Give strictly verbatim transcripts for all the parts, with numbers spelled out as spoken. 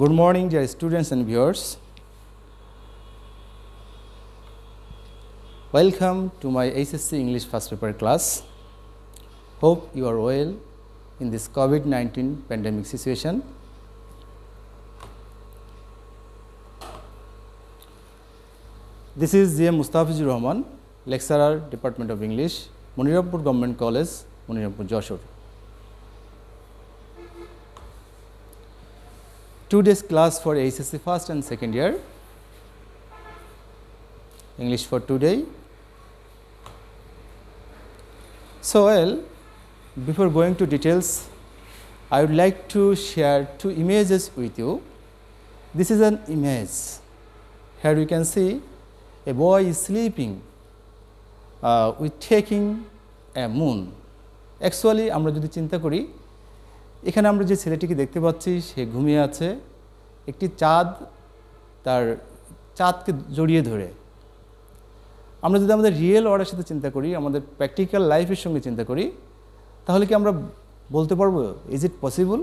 Good morning, dear students and viewers. Welcome to my H S C English first paper class. Hope you are well in this COVID nineteen pandemic situation. This is G M Mustafiz Rahman, lecturer, Department of English, Manirampur Government College, Manirampur Jashore. Today's class for H S C first and second year, English for today. So, well, before going to details, I would like to share two images with you. This is an image. Here you can see a boy is sleeping uh, with taking a moon. Actually, amra jodi chinta kori, এখানে আমরা যে ছেলেটিকে দেখতে পাচ্ছি সে ঘুমিয়ে আছে, একটি চাঁদ তার চাঁদকে জড়িয়ে ধরে। আমরা যদি আমাদের রিয়েল ওয়ার্ল্ডের সাথে চিন্তা করি, আমাদের প্র্যাকটিক্যাল লাইফের সঙ্গে চিন্তা করি, তাহলে কি আমরা বলতে পারবো is it possible?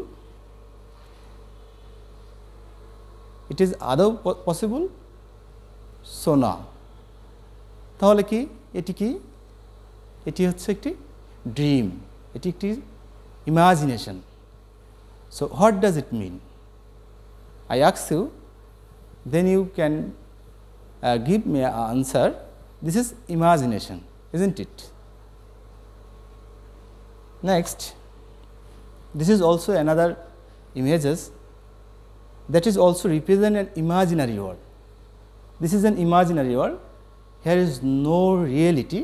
It is আদৌ পসিবল? সো না। তাহলে কি এটি কি? এটি হচ্ছে একটি ড্রিম, এটি একটি imagination. So, what does it mean? I ask you, then you can uh, give me an answer. This is imagination, isn't it? Next, this is also another images that is also represent an imaginary world. This is an imaginary world. Here is no reality,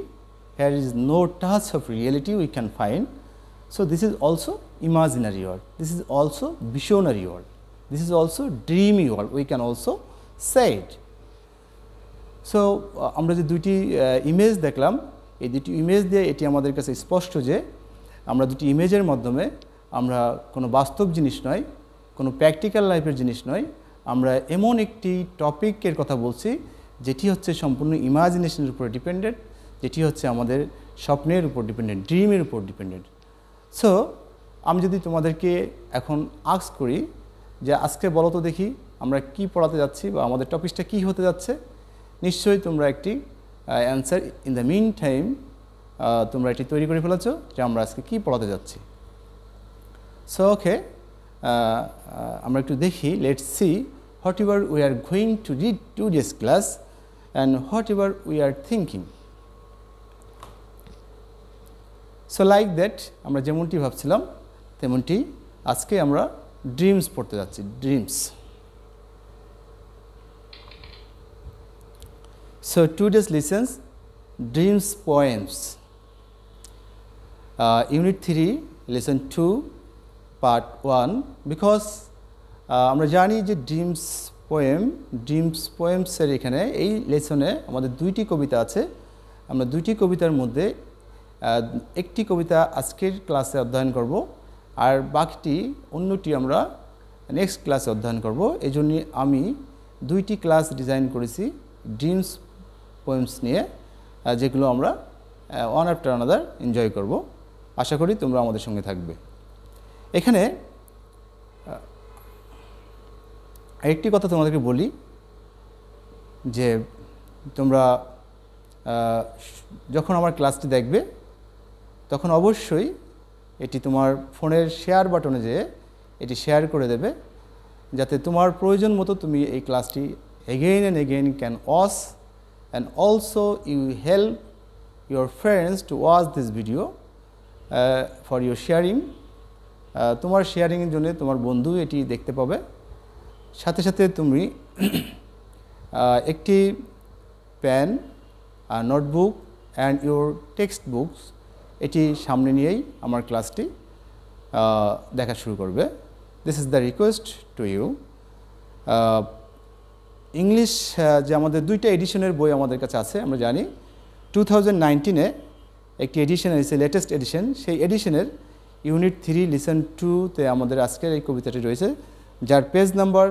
here is no touch of reality we can find. So, this is also imaginary world, this is also visionary world, this is also dreamy world, we can also say it. So, amra je duti image dekhlam, ei duti image diye eti amader kache sposhto je amra duti image er moddhome amra kono bastob jinish noy, kono practical life er jinish noy, amra emon ekti topic er kotha bolchi jeti hocche সম্পূর্ণ imagination er upor dependent, jeti hocche amader shopner upor dependent, dream er upor dependent. So, আমি যদি তোমাদেরকে এখন ask করি যে আজকে বলো তো দেখি আমরা কি পড়াতে যাচ্ছি বা আমাদের টপিকটা কি হতে যাচ্ছে, নিশ্চয়ই তোমরা একটি answer in the mean time তোমরা এটি তৈরি করে ফেলেছো যে আমরা আজকে কি পড়াতে যাচ্ছি। সো ওকে, আমরা একটু দেখি, let's see whatever we are going to read today's class and whatever we are thinking. So like that আমরা যেমনটি ভাবছিলাম তেমনটি আজকে আমরা ড্রিমস পড়তে যাচ্ছি, dreams. So today's lessons dreams poems, unit three lesson two part one. Because আমরা জানি যে ড্রিমস পোয়েম, ড্রিমস পোয়েমসের এখানে এই লেসনে আমাদের দুইটি কবিতা আছে। আমরা দুইটি কবিতার মধ্যে একটি কবিতা আজকের ক্লাসে অধ্যয়ন করব, আর বাকিটি অন্যটি আমরা নেক্সট ক্লাসে অধ্যয়ন করব। এই জন্য আমি দুইটি ক্লাস ডিজাইন করেছি ড্রিমস পোয়েমস নিয়ে, যেগুলো আমরা ওয়ান আফটার আনাদার এনজয় করব। আশা করি তোমরা আমাদের সঙ্গে থাকবে। এখানে আরেকটি কথা তোমাদেরকে বলি যে তোমরা যখন আমার ক্লাসটি দেখবে তখন অবশ্যই এটি তোমার ফোনের শেয়ার বাটনে যেয়ে এটি শেয়ার করে দেবে, যাতে তোমার প্রয়োজন মতো তুমি এই ক্লাসটি again and again can watch, and also you help your friends to watch this video for your sharing. তোমার শেয়ারিংয়ের জন্য তোমার বন্ধু এটি দেখতে পাবে। সাথে সাথে তুমি একটি pen, notebook and your text books এটি সামনে নিয়েই আমার ক্লাসটি দেখা শুরু করবে। This is the request to you. English যে আমাদের দুইটা এডিশনের বই আমাদের কাছে আছে, আমরা জানি টু থাউজেন্ড নাইনটিনে একটি এডিশন এসেছে, লেটেস্ট এডিশন। সেই এডিশনের ইউনিট থ্রি লিসন টুতে আমাদের আজকের এই কবিতাটি রয়েছে, যার page number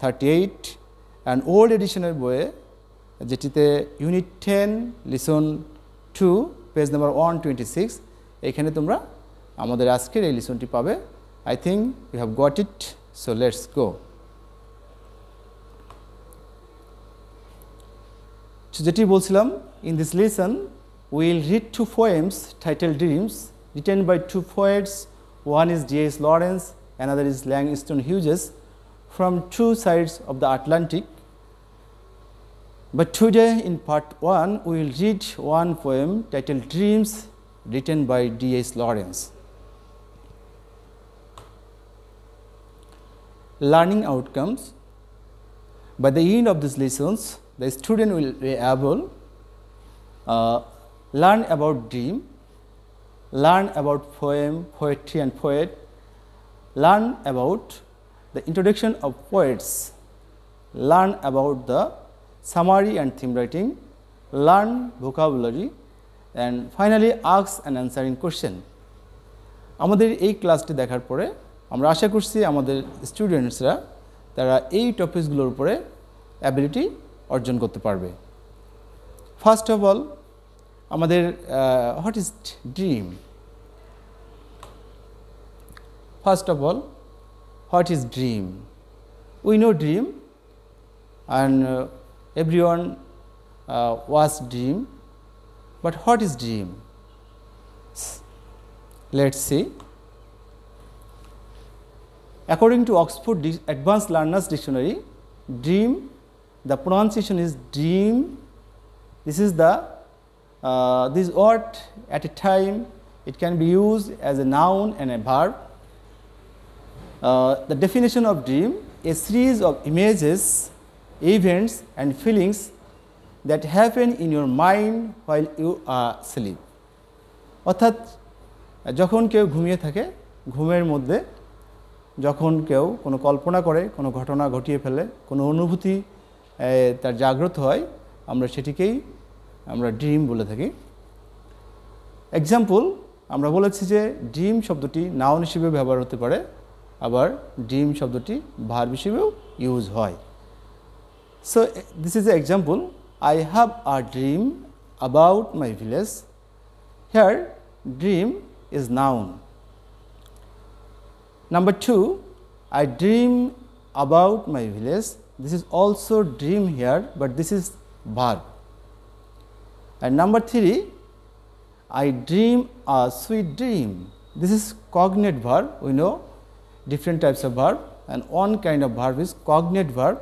thirty eight and old এডিশনের বইয়ে, যেটিতে unit ten lesson two page number one twenty six, এখানে তোমরা আমাদের আজকের এই লিসনটি পাবে। I think you have got it, so let's go. তো যেটি বলছিলাম, in this lesson we will read two poems titled Dreams written by two poets. One is D H Lawrence, another is Langston Hughes, from two sides of the Atlantic. But today in part one we will read one poem titled Dreams written by D H Lawrence. Learning outcomes. By the end of these lessons the student will be able uh, learn about dream, learn about poem, poetry and poet, learn about the introduction of poets, learn about the summary and theme writing, learn vocabulary, and finally ask and answering question. আমাদের এই ক্লাসটি দেখার পরে আমরা আশা করছি আমাদের স্টুডেন্টসরা তারা এই টপিকসগুলোর উপরে অ্যাবিলিটি অর্জন করতে পারবে। ফার্স্ট অফ অল আমাদের what is dream, first of all what is dream, we know dream and everyone was dream, but what is dream, let's see. According to Oxford Advanced Learner's Dictionary, dream, the pronunciation is dream. This is the uh, this word at a time. It can be used as a noun and a verb. Uh, the definition of dream: a series of images, events, and feelings that happen in your mind while you are asleep. অর্থাৎ যখন কেউ ঘুমিয়ে থাকে, ঘুমের মধ্যে যখন কেউ কোনো কল্পনা করে, কোনো ঘটনা ঘটিয়ে ফেলে, কোনো অনুভূতি তার জাগ্রত হয়, আমরা সেটিকেই আমরা ড্রিম বলে থাকি। এক্সাম্পল, আমরা বলেছি যে ড্রিম শব্দটি নাউন হিসেবে ব্যবহার হতে পারে, আবার ড্রিম শব্দটি ভার্ব হিসেবেও ইউজ হয়। So this is a example, I have a dream about my village. Here dream is noun. Number two, I dream about my village. This is also dream here, but this is verb. And number three, I dream a sweet dream. This is cognate verb. We know different types of verb, and one kind of verb is cognate verb.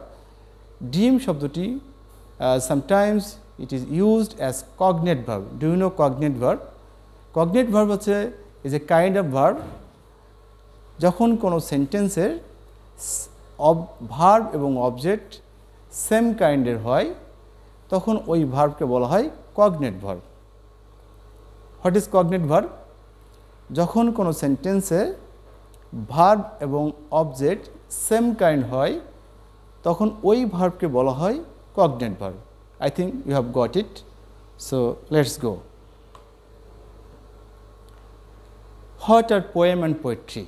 Dream shabdoti uh, sometimes it is used as cognate verb. Do you know cognate verb? Cognate verb is is a kind of verb. যখন কোনো সেন্টেন্সের verb এবং object same কাইন্ডের হয় তখন ওই ভার্বকে বলা হয় cognate verb. What is cognate verb? যখন কোনো সেন্টেন্সে ভার্ব এবং অবজেক্ট সেম কাইন্ড হয় তখন ওই ভার্বকে বলা হয় cognate verb. I think you have got it, so let's go. What are poem and poetry?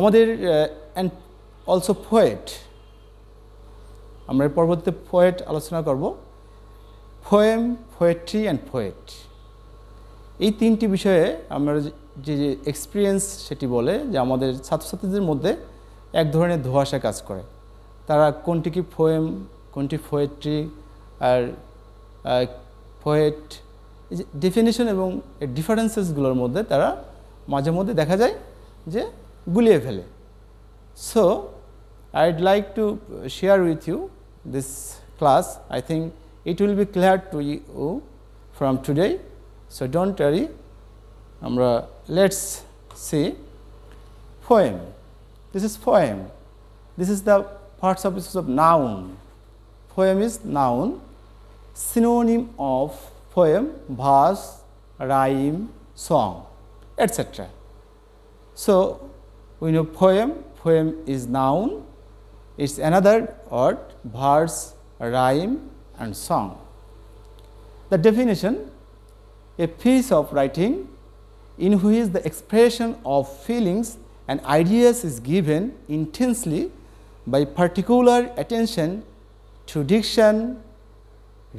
আমাদের অ্যান্ড অলসো পোয়েট, আমরা পরবর্তীতে পোয়েট আলোচনা করব। পোয়েম, পোয়েট্রি অ্যান্ড পোয়েট, এই তিনটি বিষয়ে আমরা যে যে এক্সপিরিয়েন্স সেটি বলে যে আমাদের ছাত্রছাত্রীদের মধ্যে এক ধরনের ধোঁয়াশা কাজ করে, তারা কোনটি কি পোয়েম, কোনটি পোয়েট্রি, আর পোয়েট ডেফিনেশন এবং ডিফারেন্সেসগুলোর মধ্যে তারা মাঝে মধ্যে দেখা যায় যে গুলিয়ে ফেলে। So I'd like to share with you this class. I think it will be clear to you from today, so don't worry. আমরা let's see poem. This is poem. This is the parts of uses of noun. Poem is noun. Synonym of poem: verse, rhyme, song, et cetera. So we know poem. Poem is noun. It's another word: verse, rhyme, and song. The definition: a piece of writing in which the expression of feelings and ideas is given intensely by particular attention to diction,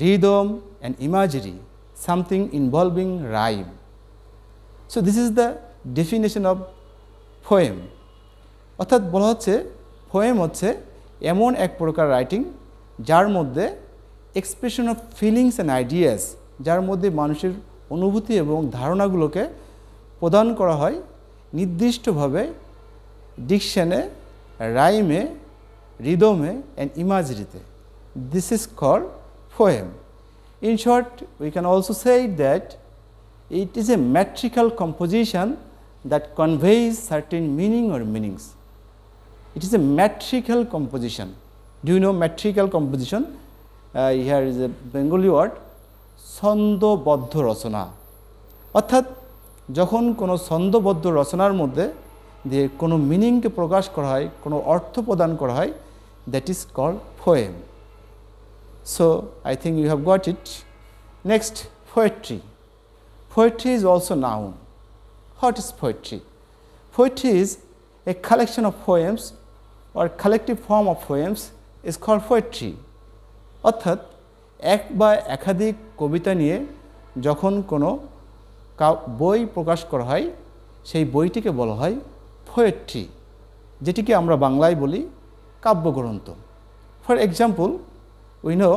rhythm, and imagery. Something involving rhyme. So this is the definition of poem. অর্থাৎ বলা হচ্ছে poem হচ্ছে এমন এক প্রকার writing যার মধ্যে expression of feelings and ideas, যার মধ্যে মানুষের অনুভূতি এবং ধারণাগুলোকে প্রদান করা হয় নির্দিষ্টভাবে ডিকশনে, রাইমে, রিদমে অ্যান্ড ইমাজিরিতে। This is called poem. In short, we can also say that it is a metrical composition that conveys certain meaning or meanings. It is a metrical composition. Do you know metrical composition? Uh, here is a Bengali word, ছন্দবদ্ধ রচনা। অর্থাৎ যখন কোনো ছন্দবদ্ধ রচনার মধ্যে দিয়ে কোনো মিনিংকে প্রকাশ করা হয়, কোনো অর্থ প্রদান করা হয়, that is called poem. So I think you have got it. Next, poetry. Poetry is also noun. What is poetry? Poetry is a collection of poems or collective form of poems is called poetry. অর্থাৎ এক বা একাধিক কবিতা নিয়ে যখন কোনো বই প্রকাশ করা হয়, সেই বইটিকে বলা হয় পোয়েট্রি, যেটিকে আমরা বাংলায় বলি কাব্যগ্রন্থ। For example, we know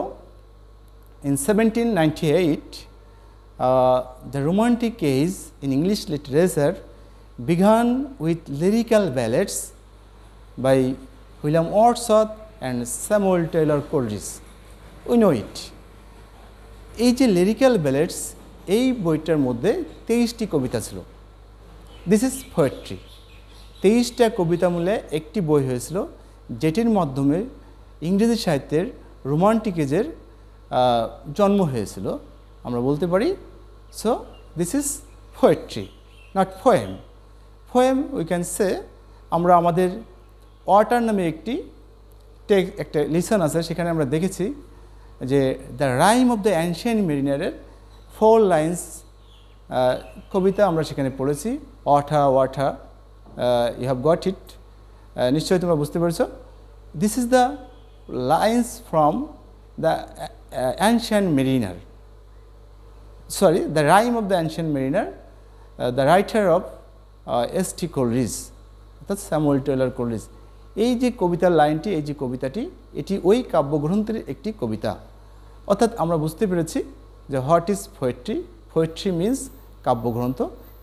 in seventeen ninety eight the romantic age in English literature began with lyrical ballads by William Wordsworth and Samuel Taylor Coleridge. We know it. এই যে লিরিক্যাল ব্যালেডস, এই বইটার মধ্যে তেইশটি কবিতা ছিল। This is poetry. তেইশটা কবিতা মূলে একটি বই হয়েছিল, যেটির মাধ্যমে ইংরেজি সাহিত্যের রোমান্টিক এজের জন্ম হয়েছিল, আমরা বলতে পারি। So this is poetry, not poem. Poem we can say, আমরা আমাদের ওয়াটার নামে একটি টেক একটা লিসন আছে, সেখানে আমরা দেখেছি যে the rhyme of the ancient মেরিনারের ফোর লাইন্স কবিতা আমরা সেখানে পড়েছি। Water water, you have got it, নিশ্চয়ই তোমরা বুঝতে পেরেছ। This is the lines from the ancient mariner, sorry the rhyme of the ancient mariner, the writer of S T Coleridge, অর্থাৎ স্যামুয়েল টেইলর কোলরিজ। এই যে কবিতার লাইনটি, এই যে কবিতাটি, এটি ওই কাব্যগ্রন্থের একটি কবিতা। অর্থাৎ আমরা বুঝতে পেরেছি যে what is poetry. Poetry means কাব্যগ্রন্থ।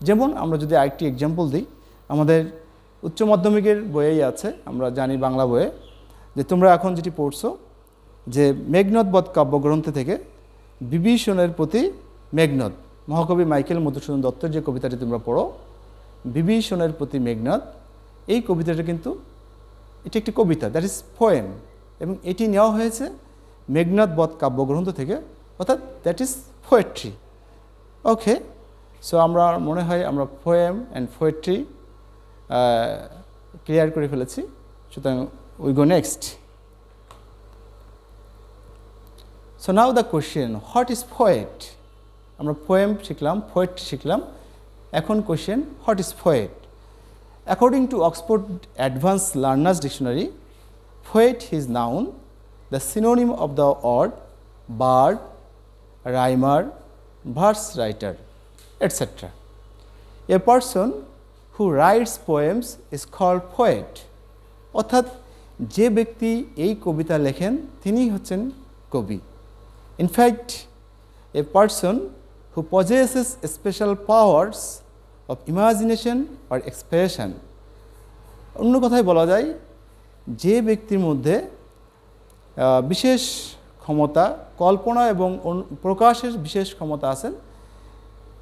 যেমন আমরা যদি আরেকটি এক্সাম্পল দিই, আমাদের উচ্চ মাধ্যমিকের বইয়েই আছে, আমরা জানি বাংলা বইয়ে, যে তোমরা এখন যেটি পড়ছো, যে মেঘনদবধ কাব্যগ্রন্থ থেকে বিভীষণের প্রতি মেঘনদ, মহাকবি মাইকেল মধুসূদন দত্তের যে কবিতাটি তোমরা পড়ো, বিভীষণের প্রতি মেঘনদ, এই কবিতাটা কিন্তু এটি একটি কবিতা, দ্যাট ইজ পোয়েম, এবং এটি নেওয়া হয়েছে মেঘনদবধ কাব্যগ্রন্থ থেকে, অর্থাৎ that is poetry. Okay, so আমরা মনে হয় আমরা পোয়েম অ্যান্ড পোয়েট্রি ক্লিয়ার করে ফেলেছি। সুতরাং we go next. So now the question, what is poet? আমরা পোয়েম শিখলাম, পোয়েট্রি শিখলাম, এখন question what is poet? According to Oxford Advanced Learner's Dictionary, poet is noun, the synonym of the word bard, rhymer, verse writer, et cetera. A person who writes poems is called poet. অর্থাৎ যে ব্যক্তি এই কবিতা লেখেন তিনি হচ্ছেন কবি। In fact, a person who possesses special powers of imagination or expression. অন্য কথায় বলা যায়, যে ব্যক্তির মধ্যে বিশেষ ক্ষমতা, কল্পনা এবং প্রকাশের বিশেষ ক্ষমতা আছেন,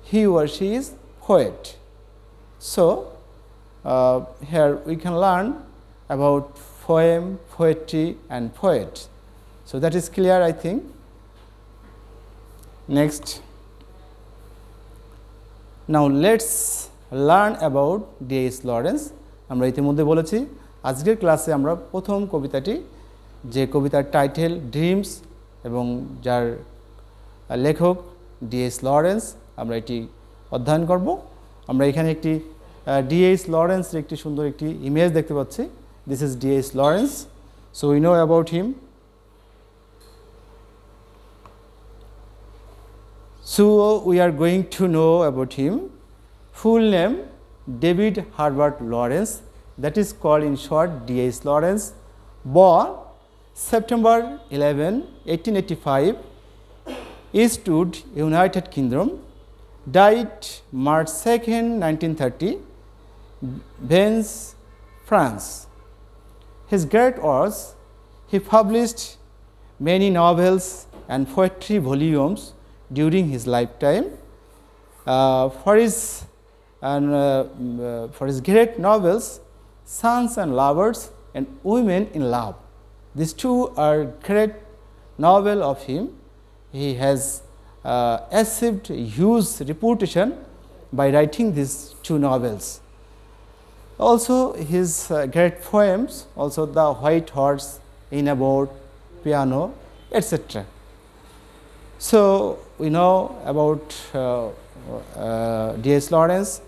he or she is poet. So uh, here we can learn about poem, poetry and poet. So that is clear, I think. Next. Now let's learn about D H Lawrence. আমরা ইতিমধ্যে বলেছি, আজকের ক্লাসে আমরা প্রথম কবিতাটি, যে কবিতার টাইটেল ড্রিমস এবং যার লেখক ডি এইচ Lawrence, আমরা এটি অধ্যয়ন করব। আমরা এখানে একটি ডি এইচ Lawrence এর একটি সুন্দর একটি ইমেজ দেখতে পাচ্ছি। This is D H Lawrence. So we know about him. So we are going to know about him. Full name David Herbert Lawrence, that is called in short D H Lawrence. Born September eleventh, eighteen eighty-five, Eastwood, United Kingdom, died March second, nineteen thirty, Vannes, France. His great was he published many novels and poetry volumes during his lifetime. Uh, for his and uh, for his great novels, Sons and Lovers and Women in Love. These two are great novels of him. He has uh, achieved huge reputation by writing these two novels. Also, his uh, great poems, also The White Horse, In a Boat, Piano, et cetera. So, we know about uh, uh, D H Lawrence.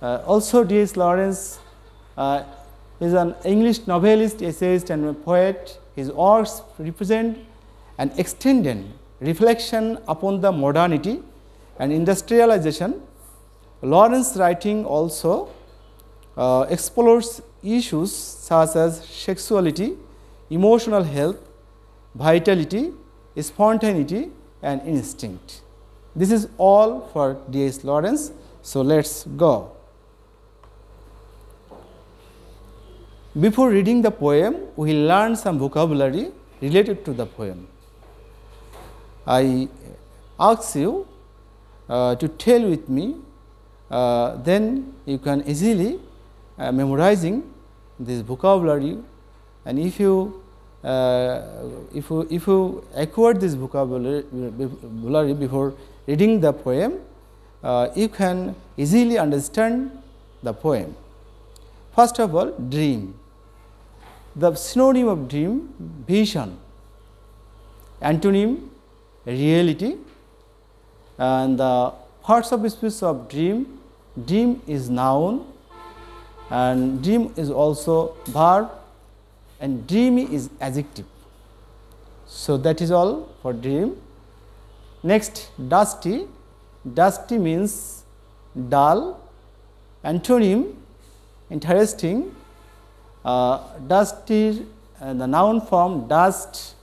Uh, also, D H Lawrence uh, is an English novelist, essayist, and poet. His works represent an extended reflection upon the modernity and industrialization. Lawrence's writing also Uh, explores issues such as sexuality, emotional health, vitality, spontaneity, and instinct. This is all for D H Lawrence. So, let us go. Before reading the poem, we learn some vocabulary related to the poem. I ask you uh, to tell with me, uh, then you can easily Uh, memorizing this vocabulary, and if you uh, if you if you acquire this vocabulary before reading the poem, uh, you can easily understand the poem. First of all, dream. The synonym of dream: vision. Antonym: reality. And the parts of speech of dream: dream is noun, and dream is also verb, and dreamy is adjective. So, that is all for dream. Next, dusty. Dusty means dull. Antonym: interesting. Uh, dusty, uh, the noun form dust,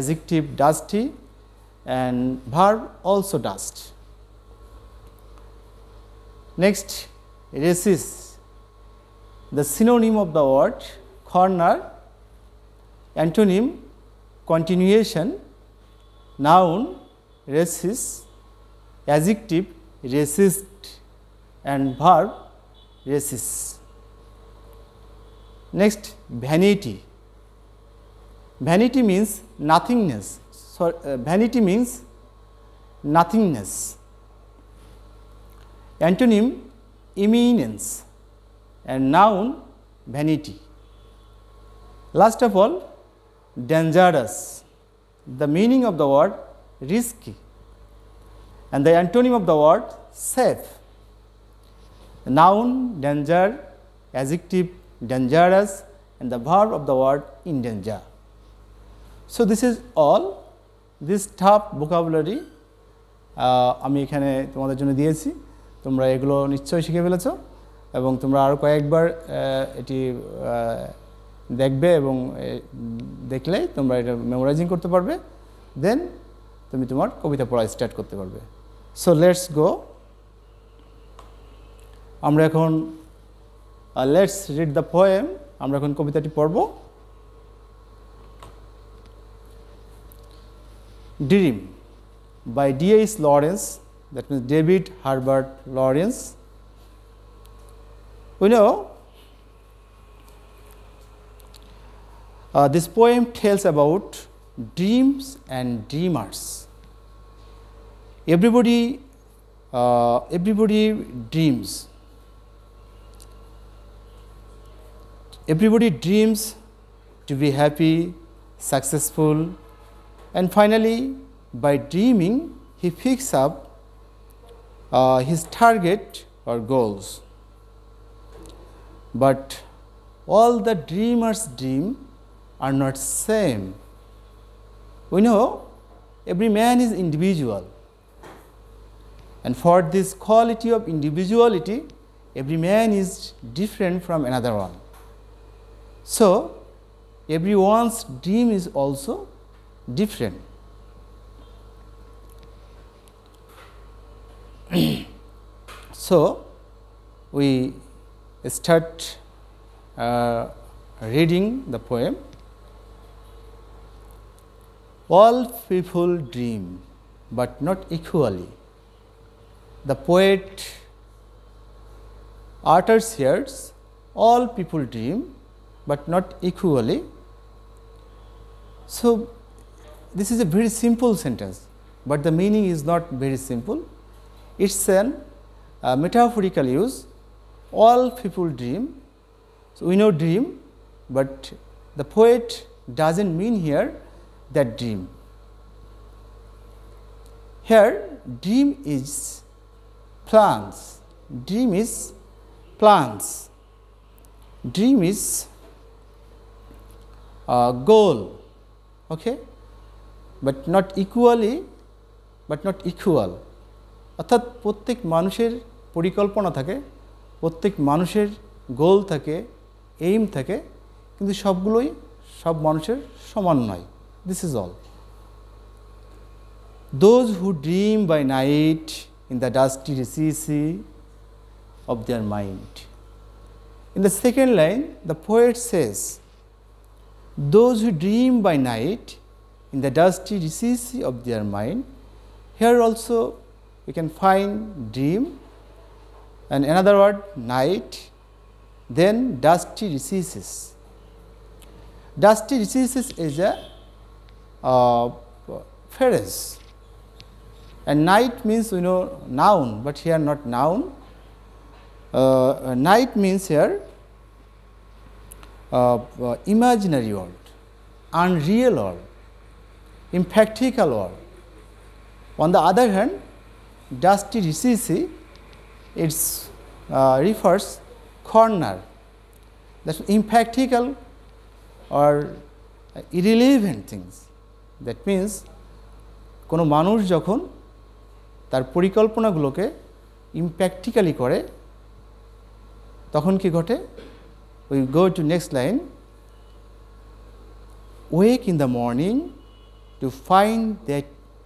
adjective dusty, and verb also dust. Next, resist. The synonym of the word corner. Antonym: continuation. Noun: resist. Adjective: resist, and verb: resist. Next, vanity. Vanity means nothingness. So, uh, vanity means nothingness. Antonym: imminence, and noun: vanity. Last of all, dangerous. The meaning of the word risky, and the antonym of the word safe. Noun: danger, adjective: dangerous, and the verb of the word in danger. So, this is all. This tough vocabulary আমি এখানে তোমাদের জন্য দিয়েছি, তোমরা এগুলো নিশ্চয়ই শিখে ফেলেছো এবং তোমরা আরো কয়েকবার এটি দেখবে এবং দেখলে তোমরা এটা মেমোরাইজিং করতে পারবে, দেন তুমি তোমার কবিতা পড়া স্টার্ট করতে পারবে। So let's go. আমরা এখন লেটস রিড দ্য পোয়েম। আমরা এখন কবিতাটি পড়ব। Dream by D H Lawrence, that means David Herbert Lawrence. We know uh, this poem tells about dreams and dreamers. Everybody, uh, everybody dreams. Everybody dreams to be happy, successful, and finally, by dreaming, he picks up uh, his target or goals. But all the dreamers' dream are not same. We know every man is individual, and for this quality of individuality, every man is different from another one. So, everyone's dream is also different. So, we start uh, reading the poem. All people dream, but not equally. The poet utters here, all people dream, but not equally. So, this is a very simple sentence, but the meaning is not very simple. It is an uh, metaphorical use. All people dream. So, we know dream, but the poet does not mean here that dream. Here, dream is plans, dream is plans, dream is uh, goal, okay? But not equally, but not equal. অর্থাৎ প্রত্যেক মানুষের পরিকল্পনা থাকে, প্রত্যেক মানুষের গোল থাকে, aim থাকে, কিন্তু সবগুলোই সব মানুষের সমান নয়। This is all. Those who dream by night in the dusty recesses of their mind. In the second line, the poet says, those who dream by night in the dusty recesses of their mind. Here also we can find dream and another word night, then dusty recesses. Dusty recesses is a uh, phrase, and night means you know noun, but here not noun. Uh, night means here uh, uh, imaginary world, unreal world, impractical world. On the other hand, dusty recesses, it uh, refers corner, that is impractical or uh, irrelevant things. That means, kono manush jokhon tar porikalpona guloke impractically kore, tokhon ki ghote? We go to next line. Wake in the morning to find that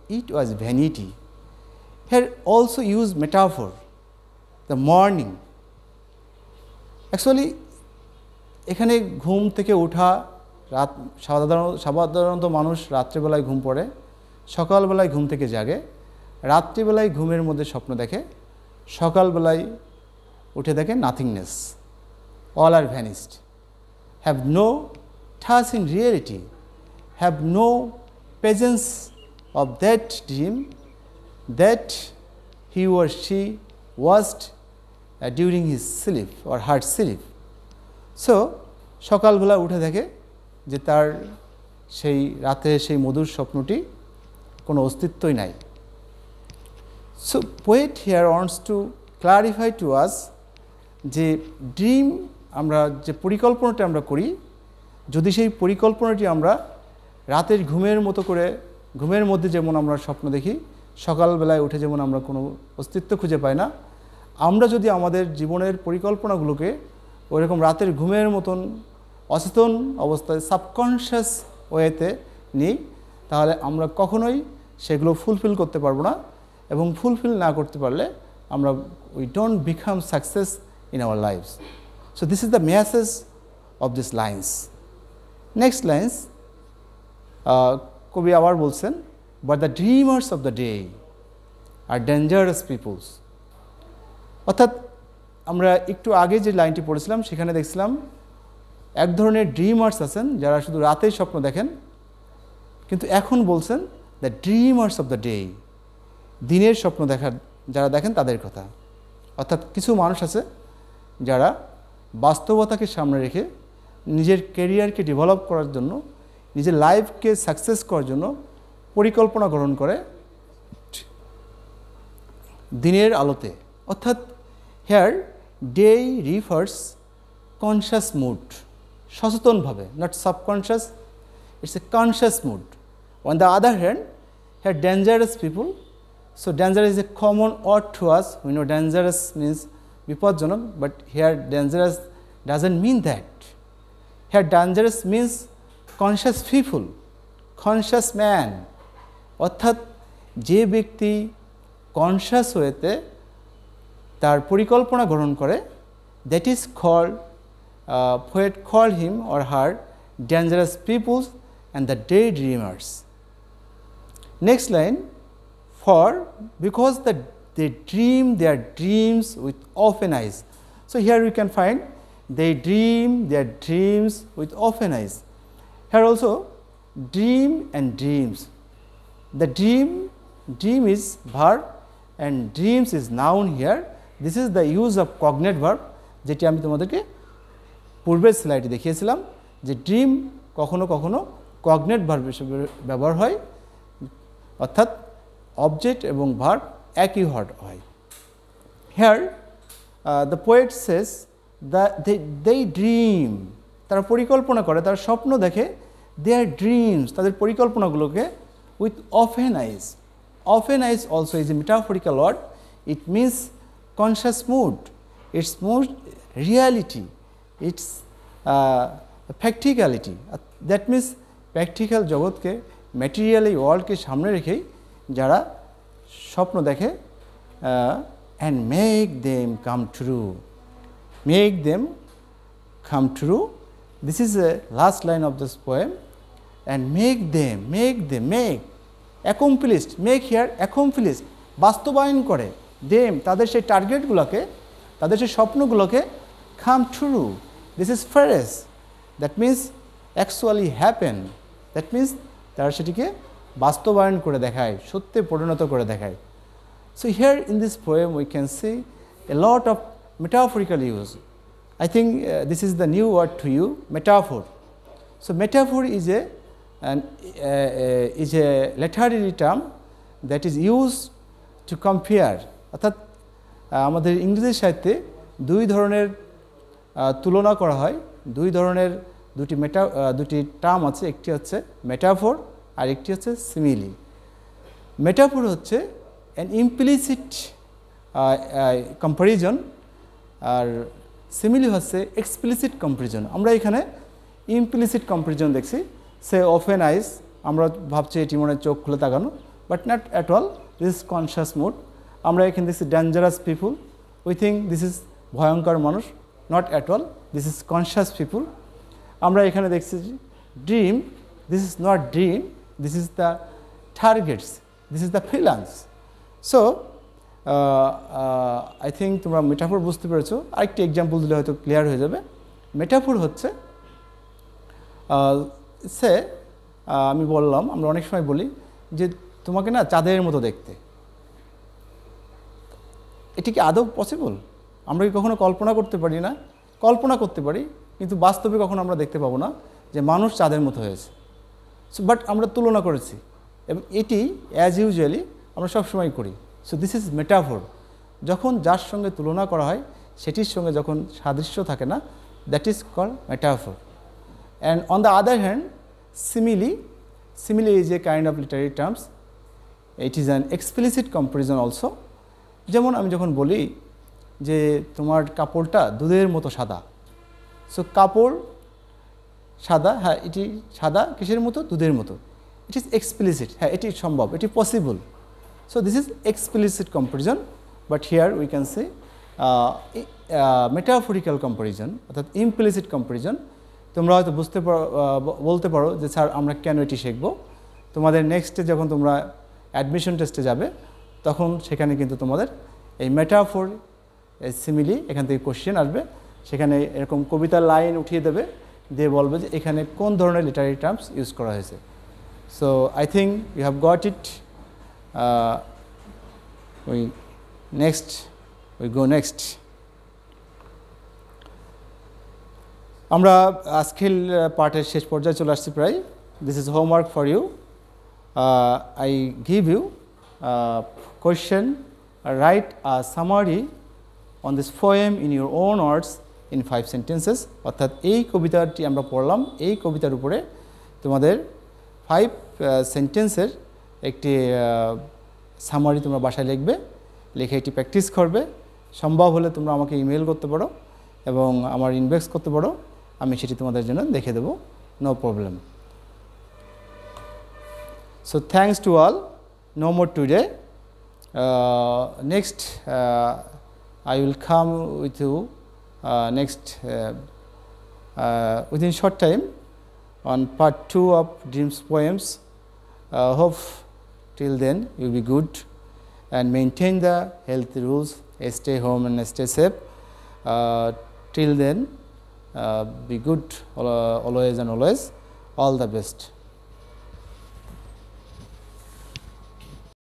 it was vanity. Here also use metaphor, the morning. Actually, এখানে ঘুম থেকে ওঠা রাত সাধারণ সাধারণত মানুষ রাত্রি বেলায় ঘুম পড়ে, সকাল বেলায় ঘুম থেকে জাগে, রাত্রি বেলায় ঘুমের মধ্যে স্বপ্ন দেখে, সকাল বেলায় উঠে দেখে nothingness. All are vanished, have no touch in reality, have no presence of that dream that he or she watched uh, during his sleep or her sleep. So, সকাল বেলা উঠে দেখে যে তার সেই রাতে সেই মধুর স্বপ্নটি কোনো অস্তিত্বই নাই. So, poet here wants to clarify to us যে dream আমরা যে পরিকল্পনাটি আমরা করি, যদি সেই পরিকল্পনাটি আমরা রাতের ঘুমের মতো করে ঘুমের মধ্যে যেমন আমরা স্বপ্ন দেখি, সকাল বেলায় উঠে যেমন আমরা কোনো অস্তিত্ব খুঁজে পাই না, আমরা যদি আমাদের জীবনের পরিকল্পনাগুলোকে ওইরকম রাতের ঘুমের মতন অচেতন অবস্থায় সাবকনশিয়াস ওয়েতে নিই, তাহলে আমরা কখনোই সেগুলো ফুলফিল করতে পারবো না, এবং ফুলফিল না করতে পারলে আমরা we don't become success in our lifes. So this is the message of this lines. Next lines কবি আবার বলছেন, but the dreamers of the day are dangerous peoples. অর্থাৎ আমরা একটু আগে যে লাইনটি পড়েছিলাম সেখানে দেখছিলাম এক ধরনের ড্রিমার্স আছেন যারা শুধু রাতেই স্বপ্ন দেখেন, কিন্তু এখন বলছেন the dreamers of the day, দিনের স্বপ্ন দেখার যারা দেখেন তাদের কথা. অর্থাৎ কিছু মানুষ আছে যারা বাস্তবতাকে সামনে রেখে নিজের কেরিয়ারকে ডেভেলপ করার জন্য, নিজের লাইফকে সাকসেস করার জন্য পরিকল্পনা গ্রহণ করে দিনের আলোতে. অর্থাৎ here day refers conscious mood, সচেতনভাবে, not subconscious, it's a conscious mood. On the other hand here dangerous people. So danger is a common word to us, we know dangerous means বিপজ্জনক, but here dangerous doesn't mean that. Here dangerous means conscious people conscious man অর্থাৎ যে ব্যক্তি conscious ওয়েতে তার পরিকল্পনা গ্রহণ করে that is called poet call him or her dangerous peoples and the daydreamers. Next line, for because the they dream their dreams with open eyes. So here we can find they dream their dreams with open eyes. Here also dream and dreams. The dream dream is verb and dreams is noun here. This is the use of cognate verb যেটি আমি তোমাদেরকে পূর্বের স্লাইডে দেখিয়েছিলাম যে dream কখনো কখনো cognate verb হিসেবে ব্যবহার হয় অর্থাৎ অবজেক্ট এবং ভার্ব একই হয় here the poet says the they they dream তারা পরিকল্পনা করে তারা স্বপ্ন দেখে দেয়ার ড্রিমস তাদের পরিকল্পনাগুলোকে with open eyes open eyes also is a metaphorical word it means conscious mood it's most reality it's facticality that means practical জগৎকে material এই ওয়ার্ল্ডকে সামনে রেখেই যারা স্বপ্ন দেখে and make them come true make them come true this is a last line of this poem and make them make them make accomplished make here accomplished বাস্তবায়ন করে দেম তাদের সেই টার্গেটগুলোকে তাদের সেই স্বপ্নগুলোকে come true this is fresh that means actually happen that means তারা সেটিকে বাস্তবায়ন করে দেখায় সত্যে পরিণত করে দেখায় so here in this poem we can see a lot of metaphorical use I think this is the new word to you metaphor so metaphor is a is a literary term that is use to compare অর্থাৎ আমাদের ইংরেজি সাহিত্যে দুই ধরনের তুলনা করা হয় দুই ধরনের দুটি মেটা দুটি টার্ম আছে একটি হচ্ছে মেটাফোর আর একটি হচ্ছে সিমিলি মেটাফোর হচ্ছে অ্যান ইমপ্লিসিট কম্পারিজন আর সিমিলি হচ্ছে এক্সপ্লিসিট কম্পারিজন আমরা এখানে ইমপ্লিসিট কম্পারিজন দেখছি সে ওপেন আইজ আমরা ভাবছি এটি মনে চোখ খুলে তাকানো but not at all this is conscious mood আমরা এখানে দেখছি dangerous people we think this is ভয়ঙ্কর মানুষ not at all this is conscious people আমরা এখানে দেখছি dream this is not dream this is the targets this is the plans so I think তোমরা metaphor বুঝতে পেরেছো আরেকটি এক্সাম্পল দিলে হয়তো ক্লিয়ার হয়ে যাবে মেটাফোর হচ্ছে সে আমি বললাম আমরা অনেক সময় বলি যে তোমাকে না চাঁদের মতো দেখতে এটি কি আদৌ পসিবল আমরা কি কখনো কল্পনা করতে পারি না কল্পনা করতে পারি কিন্তু বাস্তবে কখনো আমরা দেখতে পাবো না যে মানুষ চাঁদের মতো হয়েছে সো বাট আমরা তুলনা করেছি এবং এটি অ্যাজ ইউজুয়ালি আমরা সবসময় করি সো দিস ইজ মেটাফোর যখন যার সঙ্গে তুলনা করা হয় সেটির সঙ্গে যখন সাদৃশ্য থাকে না that is call metaphor and on the other hand simile simile is a kind of literary terms it is an explicit comparison also যেমন আমি যখন বলি যে তোমার কাপড়টা দুধের মতো সাদা সো কাপড় সাদা হ্যাঁ এটি সাদা কিসের মতো দুধের মতো ইট ইজ এক্সপ্লিসিট হ্যাঁ এটি সম্ভব এটি possible so this is explicit comparison but here we can say metaphorical comparison অর্থাৎ ইমপ্লিসিট কম্পারিজন তোমরা হয়তো বুঝতে পারো বলতে পারো যে স্যার আমরা কেন এটি শিখব তোমাদের নেক্সটে যখন তোমরা অ্যাডমিশন টেস্টে যাবে তখন সেখানে কিন্তু তোমাদের এই মেটাফোর সিমিলি এখান থেকে কোশ্চেন আসবে সেখানে এরকম কবিতার লাইন উঠিয়ে দেবে দিয়ে বলবে যে এখানে কোন ধরনের লিটারি টার্মস ইউজ করা হয়েছে so I think you have got it we next we go next আমরা আজকের পার্টের শেষ পর্যায়ে চলে আসছি প্রায় this is homework for you I give you question write a summary on this poem in your own words in five sentences অর্থাৎ এই কবিতাটি আমরা পড়লাম এই কবিতার উপরে তোমাদের ফাইভ সেন্টেন্সের একটি সামারি তোমরা বাসায় লিখবে লিখে এটি প্র্যাকটিস করবে সম্ভব হলে তোমরা আমাকে ইমেল করতে পারো এবং আমার ইনবক্স করতে পারো আমি সেটি তোমাদের জন্য দেখে দেবো no problem So, thanks to all, no more today. Uh, next, uh, I will come with you uh, next uh, uh, within short time on part two of Dreams Poems. Uh, hope till then you will be good and maintain the health rules, stay home and stay safe. Uh, till then, uh, be good always and always. All the best.